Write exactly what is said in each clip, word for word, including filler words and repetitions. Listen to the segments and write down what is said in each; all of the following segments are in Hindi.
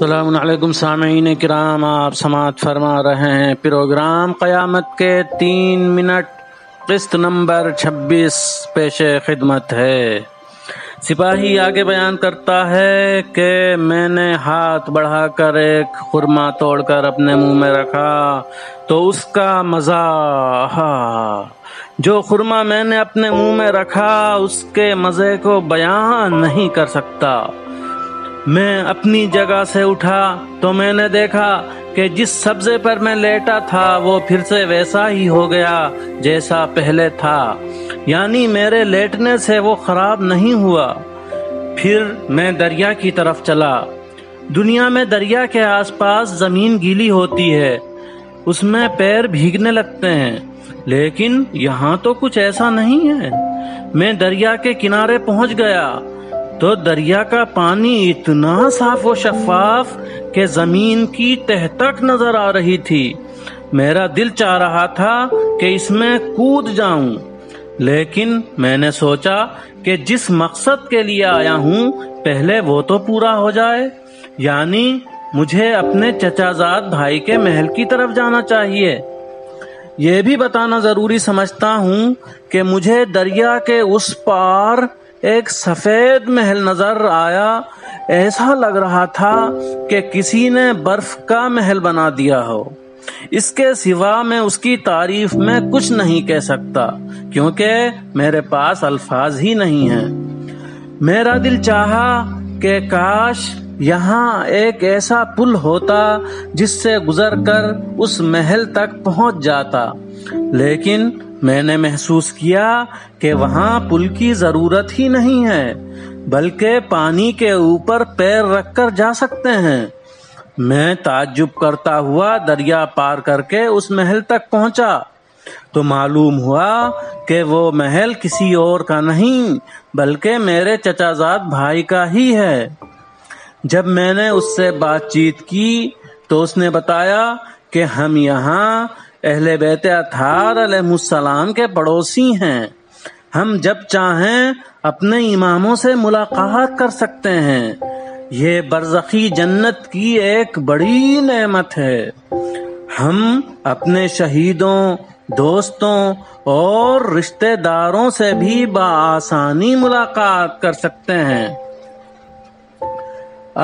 अस्सलामु अलैकुम सामीन किराम, आप समाअत फरमा रहे हैं प्रोग्राम क़यामत के तीन मिनट किस्त नंबर छब्बीस पेश खिदमत है। सिपाही आगे बयान करता है कि मैंने हाथ बढ़ाकर एक खुरमा तोड़कर अपने मुंह में रखा तो उसका मज़ा, जो खुरमा मैंने अपने मुंह में रखा उसके मज़े को बयान नहीं कर सकता। मैं अपनी जगह से उठा तो मैंने देखा कि जिस सब्जे पर मैं लेटा था वो फिर से वैसा ही हो गया जैसा पहले था, यानी मेरे लेटने से वो ख़राब नहीं हुआ। फिर मैं दरिया की तरफ चला। दुनिया में दरिया के आसपास ज़मीन गीली होती है, उसमें पैर भीगने लगते हैं, लेकिन यहाँ तो कुछ ऐसा नहीं है। मैं दरिया के किनारे पहुँच गया तो दरिया का पानी इतना साफ व शफाफ कि ज़मीन की तह तक नज़र आ रही थी। मेरा दिल चाह रहा था कि इसमें कूद जाऊं, लेकिन मैंने सोचा कि जिस मकसद के लिए आया हूं पहले वो तो पूरा हो जाए, यानी मुझे अपने चचाजाद भाई के महल की तरफ जाना चाहिए। यह भी बताना ज़रूरी समझता हूं कि मुझे दरिया के उस पार एक सफ़ेद महल नज़र आया। ऐसा लग रहा था कि किसी ने बर्फ़ का महल बना दिया हो। इसके सिवा मैं उसकी तारीफ में कुछ नहीं कह सकता क्योंकि मेरे पास अल्फाज ही नहीं हैं। मेरा दिल चाहा कि काश यहाँ एक ऐसा पुल होता जिससे गुज़रकर उस महल तक पहुँच जाता, लेकिन मैंने महसूस किया कि वहाँ पुल की ज़रूरत ही नहीं है, बल्कि पानी के ऊपर पैर रखकर जा सकते हैं। मैं ताज्जुब करता हुआ दरिया पार करके उस महल तक पहुँचा तो मालूम हुआ कि वो महल किसी और का नहीं बल्कि मेरे चचाजाद भाई का ही है। जब मैंने उससे बातचीत की तो उसने बताया कि हम यहाँ अहले बैत अत्हार अलैहिस्सलाम के पड़ोसी हैं, हम जब चाहें अपने इमामों से मुलाकात कर सकते हैं। ये बरज़खी जन्नत की एक बड़ी नेमत है। हम अपने शहीदों, दोस्तों और रिश्तेदारों से भी बआसानी मुलाकात कर सकते हैं।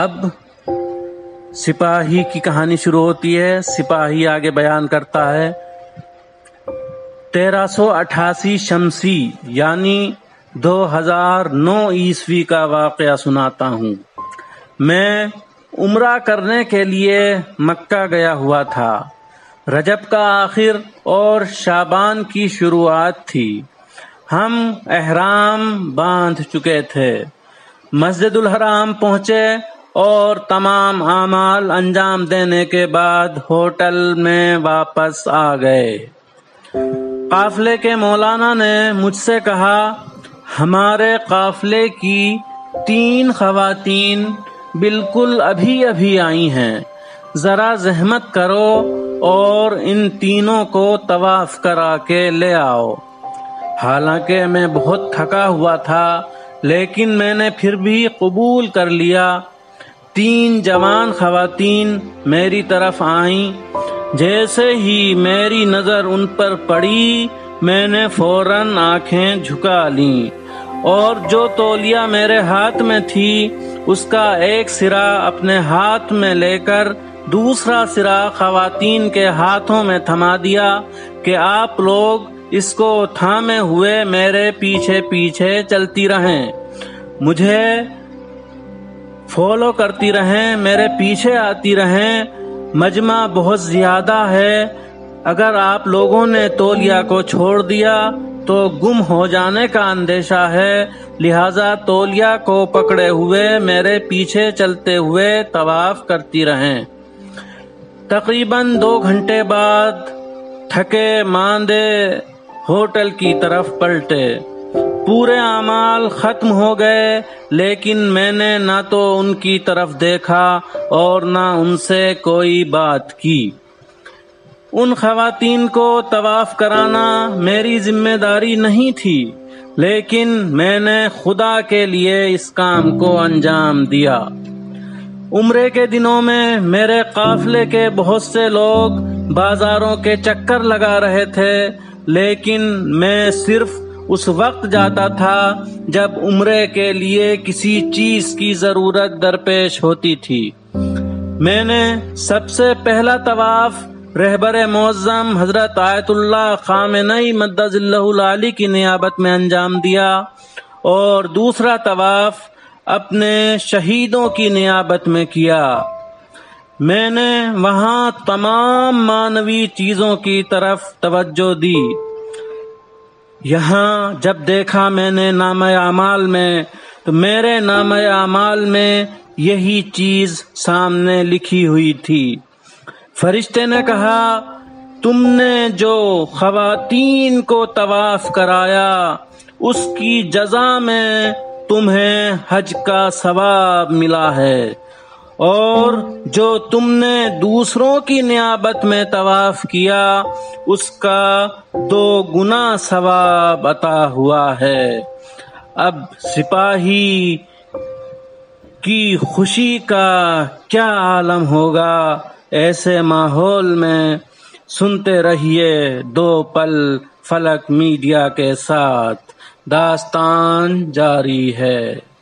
अब सिपाही की कहानी शुरू होती है। सिपाही आगे बयान करता है, तेरह सौ अठासी शमसी यानी दो हजार नौ ईस्वी का वाक़या सुनाता हूँ। मैं उम्रा करने के लिए मक्का गया हुआ था। रजब का आखिर और शाबान की शुरुआत थी। हम एहराम बांध चुके थे। मस्जिदुल हराम पहुँचे और तमाम आमाल अंजाम देने के बाद होटल में वापस आ गए। काफले के मौलाना ने मुझसे कहा, हमारे काफले की तीन खवातीन बिल्कुल अभी अभी आई हैं, ज़रा जहमत करो और इन तीनों को तवाफ करा के ले आओ। हालांकि मैं बहुत थका हुआ था लेकिन मैंने फिर भी कबूल कर लिया। तीन जवान खवातीन मेरी तरफ आईं। जैसे ही मेरी नज़र उन पर पड़ी मैंने फौरन आँखें झुका लीं और जो तौलिया मेरे हाथ में थी उसका एक सिरा अपने हाथ में लेकर दूसरा सिरा खवातीन के हाथों में थमा दिया कि आप लोग इसको थामे हुए मेरे पीछे पीछे चलती रहें, मुझे फॉलो करती रहें, मेरे पीछे आती रहें। मजमा बहुत ज़्यादा है, अगर आप लोगों ने तौलिया को छोड़ दिया तो गुम हो जाने का अंदेशा है, लिहाजा तौलिया को पकड़े हुए मेरे पीछे चलते हुए तवाफ करती रहें। तकरीबन दो घंटे बाद थके मांदे होटल की तरफ पलटे। पूरे आमाल ख़त्म हो गए लेकिन मैंने ना तो उनकी तरफ देखा और ना उनसे कोई बात की। उन ख़वातीन को तवाफ़ कराना मेरी ज़िम्मेदारी नहीं थी, लेकिन मैंने खुदा के लिए इस काम को अंजाम दिया। उम्रे के दिनों में मेरे काफिले के बहुत से लोग बाजारों के चक्कर लगा रहे थे, लेकिन मैं सिर्फ उस वक्त जाता था जब उम्रे के लिए किसी चीज की जरूरत दरपेश होती थी। मैंने सबसे पहला तवाफ रहबर मोअज़्ज़म हजरत आयतुल्लाह खामेनेई मद्दज़िल्लहुल आली की नियाबत में अंजाम दिया और दूसरा तवाफ अपने शहीदों की नियाबत में किया। मैंने वहां तमाम मानवी चीज़ों की तरफ तवज्जो दी। यहाँ जब देखा मैंने नामे आमाल में, तो मेरे नामे आमाल में यही चीज़ सामने लिखी हुई थी। फरिश्ते ने कहा, तुमने जो ख़वातीन को तवाफ कराया उसकी जज़ा में तुम्हें हज का सवाब मिला है, और जो तुमने दूसरों की नियाबत में तवाफ किया उसका दो गुना सवाब अता हुआ है। अब सिपाही की खुशी का क्या आलम होगा। ऐसे माहौल में सुनते रहिए दो पल फलक मीडिया के साथ, दास्तान जारी है।